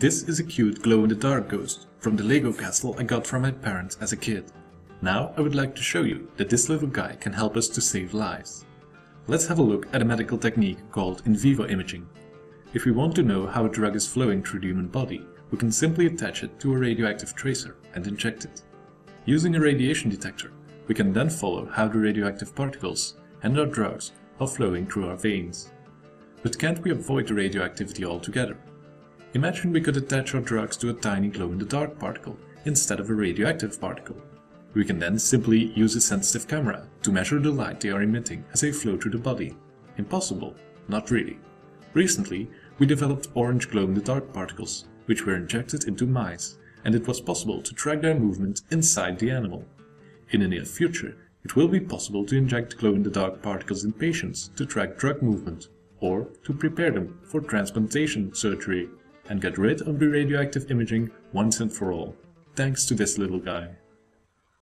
This is a cute glow-in-the-dark ghost from the Lego castle I got from my parents as a kid. Now I would like to show you that this little guy can help us to save lives. Let's have a look at a medical technique called in vivo imaging. If we want to know how a drug is flowing through the human body, we can simply attach it to a radioactive tracer and inject it. Using a radiation detector, we can then follow how the radioactive particles and our drugs are flowing through our veins. But can't we avoid the radioactivity altogether? Imagine we could attach our drugs to a tiny glow-in-the-dark particle instead of a radioactive particle. We can then simply use a sensitive camera to measure the light they are emitting as they flow through the body. Impossible? Not really. Recently, we developed orange glow-in-the-dark particles, which were injected into mice, and it was possible to track their movement inside the animal. In the near future, it will be possible to inject glow-in-the-dark particles in patients to track drug movement, or to prepare them for transplantation surgery, and get rid of the radioactive imaging once and for all, thanks to this little guy.